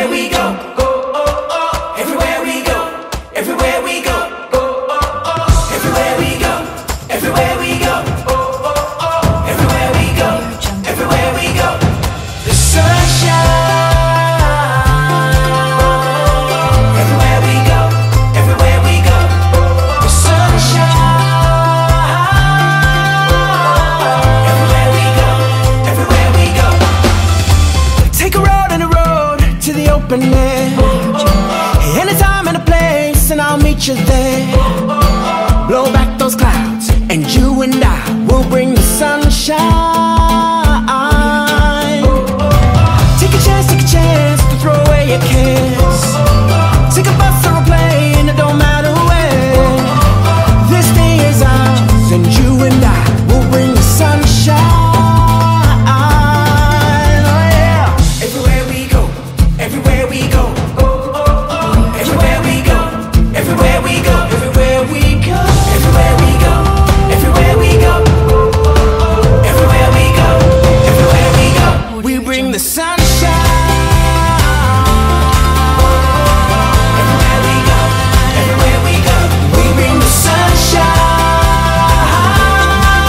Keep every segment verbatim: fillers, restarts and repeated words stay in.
everywhere we go, go oh oh. Everywhere we go, everywhere we go, go oh oh. Everywhere we go, everywhere we go, oh oh oh. Everywhere we go, everywhere we go, the sun shines. Everywhere we go, everywhere we go, the sun shines. Everywhere we go, everywhere we go. Take a road and a road to the open air. Anytime and a place, and I'll meet you there. Blow back those clouds, and you and I will bring the sunshine. Take a chance, take a chance to throw away your cares. Take a bus or a plane, it don't matter where. This day is ours, and you and I will bring the sunshine. Oh yeah. Everywhere we go, everywhere we go, oh oh oh. Everywhere we go, everywhere we go, everywhere we go, everywhere we go, everywhere we go, oh oh oh. Everywhere we go, everywhere we go, we bring the sunshine. Everywhere we go, everywhere we go, we bring the sunshine.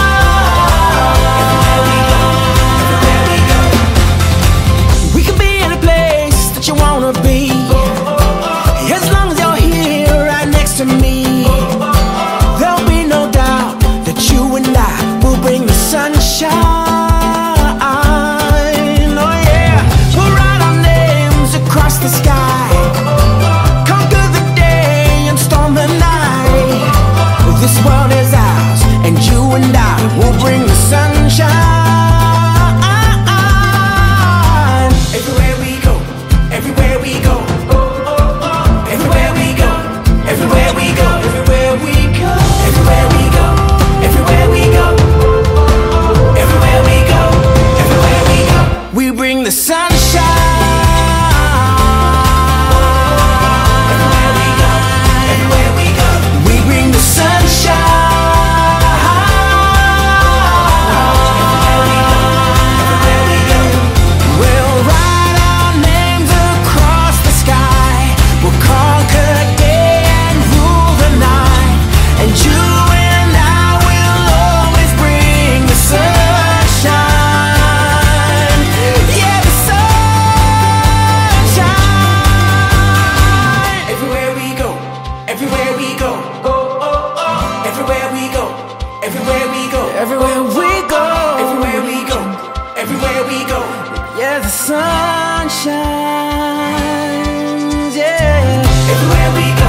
Everywhere we go, everywhere we go, We can be in a place that you wanna be, as long as you're here right next to me. There'll be no doubt that you and I will bring the sunshine. Oh yeah. We'll write our names across the sky, conquer the day and storm the night. This world is ours, and you and I will bring the sunshine. Everywhere we go, everywhere we go, oh oh oh. Everywhere we go, everywhere we go, everywhere we go, everywhere we go, everywhere we go, oh oh oh. Everywhere we go, everywhere we go, we bring the sunshine. everywhere we go, everywhere we go, We bring the sunshine. everywhere we go, everywhere we go, We'll write our names across the sky. We'll conquer day and rule the night. And you and I will always bring the sunshine. Yeah, the sunshine. everywhere we go, everywhere we go, oh oh oh. Everywhere we go, everywhere we go, Everywhere we go, everywhere we go, everywhere we go, yeah, the sun shines. Yeah. everywhere we go.